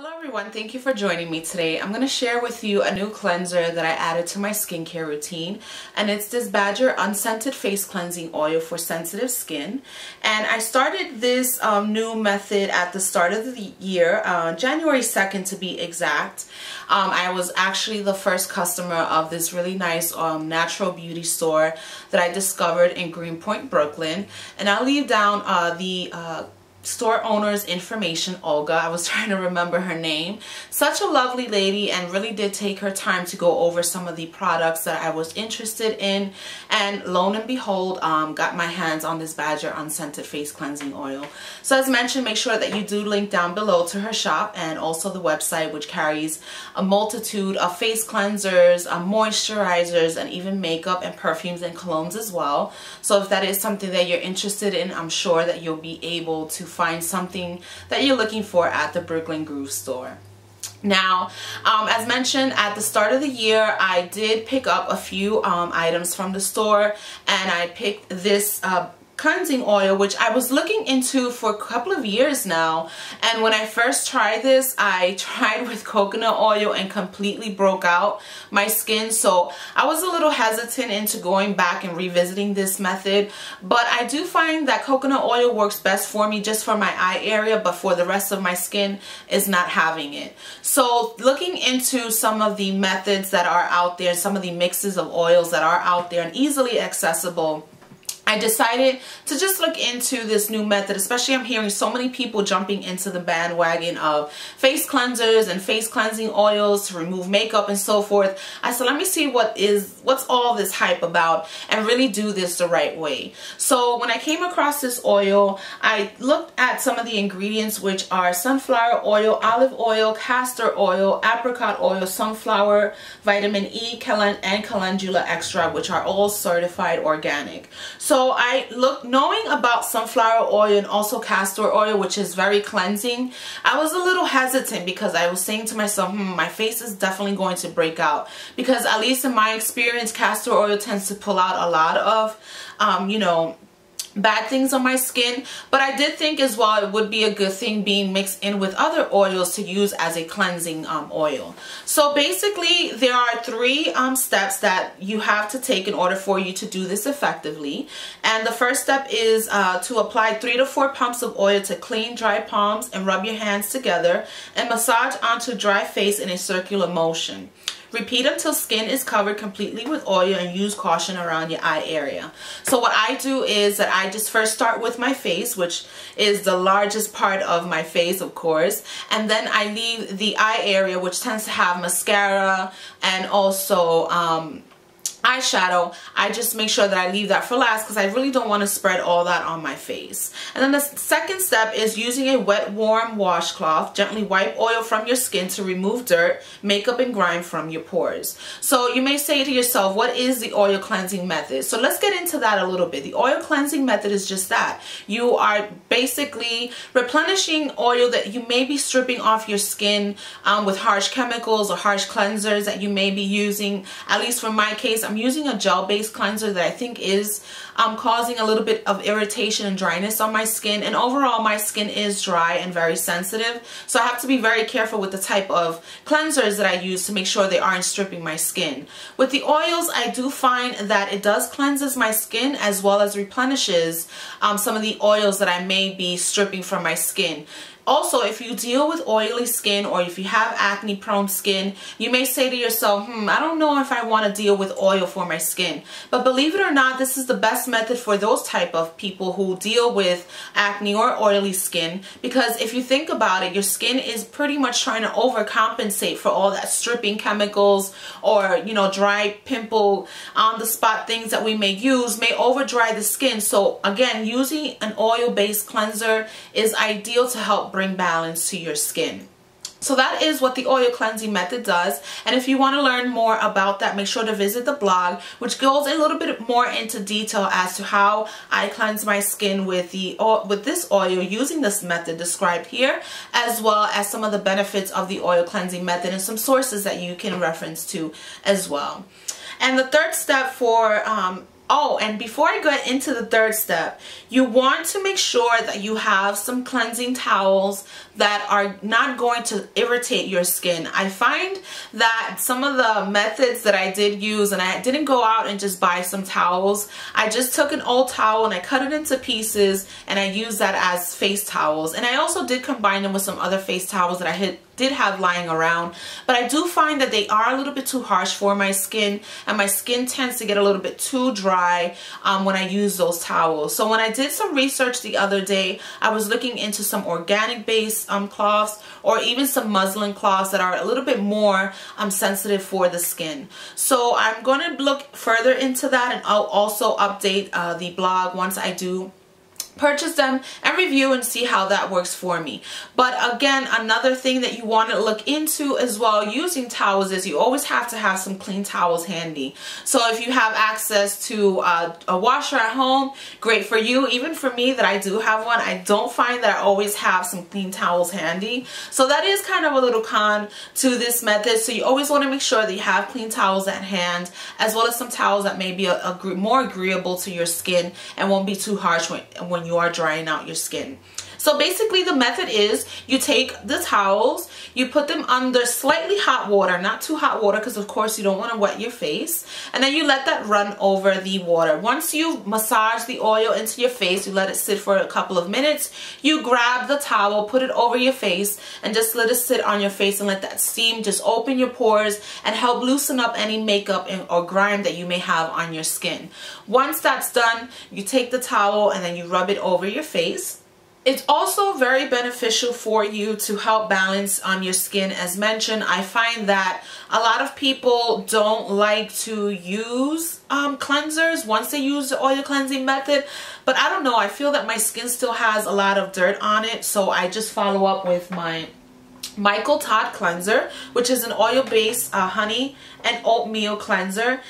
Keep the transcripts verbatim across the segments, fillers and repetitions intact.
Hello everyone, thank you for joining me today. I'm going to share with you a new cleanser that I added to my skincare routine, and it's this Badger Unscented Face Cleansing Oil for sensitive skin. And I started this um, new method at the start of the year, uh, January second to be exact. Um, I was actually the first customer of this really nice um, natural beauty store that I discovered in Greenpoint, Brooklyn. And I'll leave down uh, the uh, store owner's information, Olga. I was trying to remember her name. Such a lovely lady, and really did take her time to go over some of the products that I was interested in, and lo and behold, um, got my hands on this Badger Unscented Face Cleansing Oil. So as mentioned, make sure that you do link down below to her shop and also the website, which carries a multitude of face cleansers, uh, moisturizers, and even makeup and perfumes and colognes as well. So if that is something that you're interested in, I'm sure that you'll be able to find something that you're looking for at the Brooklyn Groove store. Now, um, as mentioned, at the start of the year, I did pick up a few um, items from the store, and I picked this uh, cleansing oil, which I was looking into for a couple of years now. And when I first tried this, I tried with coconut oil and completely broke out my skin, so I was a little hesitant into going back and revisiting this method. But I do find that coconut oil works best for me, just for my eye area, but for the rest of my skin is not having it. So looking into some of the methods that are out there, some of the mixes of oils that are out there and easily accessible, I decided to just look into this new method. Especially, I'm hearing so many people jumping into the bandwagon of face cleansers and face cleansing oils to remove makeup and so forth. I said, let me see what is, what's all this hype about, and really do this the right way. So when I came across this oil, I looked at some of the ingredients, which are sunflower oil, olive oil, castor oil, apricot oil, sunflower, vitamin E, and calendula extract, which are all certified organic. So So I look, knowing about sunflower oil and also castor oil, which is very cleansing, I was a little hesitant because I was saying to myself, hmm, my face is definitely going to break out, because at least in my experience, castor oil tends to pull out a lot of, um, you know, bad things on my skin. But I did think as well it would be a good thing being mixed in with other oils to use as a cleansing um, oil. So basically there are three um, steps that you have to take in order for you to do this effectively. And the first step is uh, to apply three to four pumps of oil to clean, dry palms, and rub your hands together and massage onto dry face in a circular motion. Repeat until skin is covered completely with oil, and use caution around your eye area. So what I do is that I just first start with my face, which is the largest part of my face, of course. And then I leave the eye area, which tends to have mascara and also um, eyeshadow. I just make sure that I leave that for last, because I really don't want to spread all that on my face. And then the second step is using a wet, warm washcloth. Gently wipe oil from your skin to remove dirt, makeup, and grime from your pores. So you may say to yourself, what is the oil cleansing method? So let's get into that a little bit. The oil cleansing method is just that. You are basically replenishing oil that you may be stripping off your skin um, with harsh chemicals or harsh cleansers that you may be using. At least for my case, I'm using a gel-based cleanser that I think is um, causing a little bit of irritation and dryness on my skin. And overall, my skin is dry and very sensitive, so I have to be very careful with the type of cleansers that I use to make sure they aren't stripping my skin. With the oils, I do find that it does cleanses my skin as well as replenishes um, some of the oils that I may be stripping from my skin. Also, if you deal with oily skin, or if you have acne-prone skin, you may say to yourself, hmm, I don't know if I want to deal with oil for my skin. But believe it or not, this is the best method for those type of people who deal with acne or oily skin, because if you think about it, your skin is pretty much trying to overcompensate for all that stripping chemicals, or, you know, dry pimple on the spot things that we may use may over-dry the skin. So again, using an oil-based cleanser is ideal to help bring bring balance to your skin. So that is what the oil cleansing method does. And if you want to learn more about that, make sure to visit the blog, which goes a little bit more into detail as to how I cleanse my skin with the with this oil using this method described here, as well as some of the benefits of the oil cleansing method and some sources that you can reference to as well. And the third step for um, Oh, and before I get into the third step, you want to make sure that you have some cleansing towels that are not going to irritate your skin. I find that some of the methods that I did use, and I didn't go out and just buy some towels. I just took an old towel and I cut it into pieces and I used that as face towels. And I also did combine them with some other face towels that I had did have lying around, but I do find that they are a little bit too harsh for my skin, and my skin tends to get a little bit too dry um, when I use those towels. So when I did some research the other day, I was looking into some organic based um, cloths, or even some muslin cloths that are a little bit more um, sensitive for the skin. So I'm going to look further into that, and I'll also update uh, the blog once I do purchase them and review and see how that works for me. But again, another thing that you want to look into as well using towels is you always have to have some clean towels handy. So if you have access to uh, a washer at home, great for you. Even for me that I do have one, I don't find that I always have some clean towels handy. So that is kind of a little con to this method. So you always want to make sure that you have clean towels at hand, as well as some towels that may be a, a more agreeable to your skin and won't be too harsh when, when you you are drying out your skin. So basically the method is you take the towels, you put them under slightly hot water, not too hot water because of course you don't want to wet your face, and then you let that run over the water. Once you massage the oil into your face, you let it sit for a couple of minutes, you grab the towel, put it over your face, and just let it sit on your face and let that steam just open your pores and help loosen up any makeup and, or grime that you may have on your skin. Once that's done, you take the towel and then you rub it over your face. It's also very beneficial for you to help balance on your skin. As mentioned, I find that a lot of people don't like to use um, cleansers once they use the oil cleansing method, but I don't know, I feel that my skin still has a lot of dirt on it, so I just follow up with my Michael Todd cleanser, which is an oil-based uh, honey and oatmeal cleanser.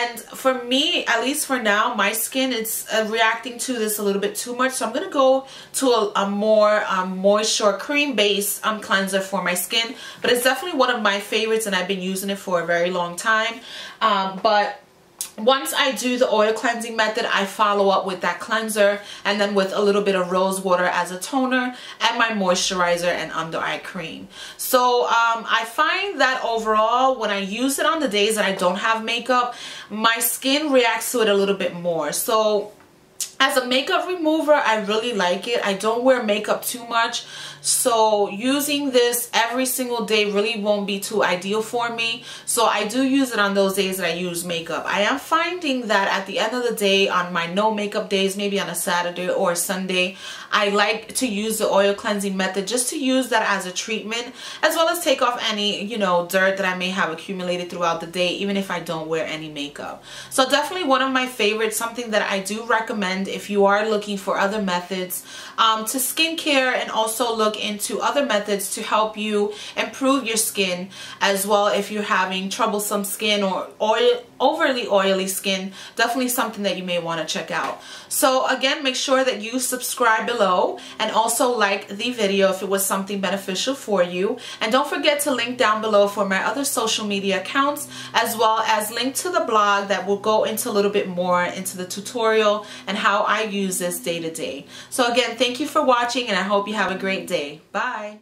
And for me, at least for now, my skin is uh, reacting to this a little bit too much, so I'm gonna go to a, a more um, moisture cream-based um, cleanser for my skin. But it's definitely one of my favorites, and I've been using it for a very long time. Um, but once I do the oil cleansing method, I follow up with that cleanser and then with a little bit of rose water as a toner and my moisturizer and under eye cream. So um, I find that overall when I use it on the days that I don't have makeup, my skin reacts to it a little bit more. So as a makeup remover, I really like it. I don't wear makeup too much, so using this every single day really won't be too ideal for me. So I do use it on those days that I use makeup. I am finding that at the end of the day, on my no makeup days, maybe on a Saturday or a Sunday, I like to use the oil cleansing method just to use that as a treatment, as well as take off any, you know, dirt that I may have accumulated throughout the day, even if I don't wear any makeup. So definitely one of my favorites, something that I do recommend if you are looking for other methods um, to skincare, and also look into other methods to help you improve your skin as well. If you're having troublesome skin or oil, overly oily skin, definitely something that you may want to check out. So again, make sure that you subscribe below and also like the video if it was something beneficial for you. And don't forget to link down below for my other social media accounts, as well as link to the blog that will go into a little bit more into the tutorial and how I use this day to day. So again, thank you for watching, and I hope you have a great day. Bye.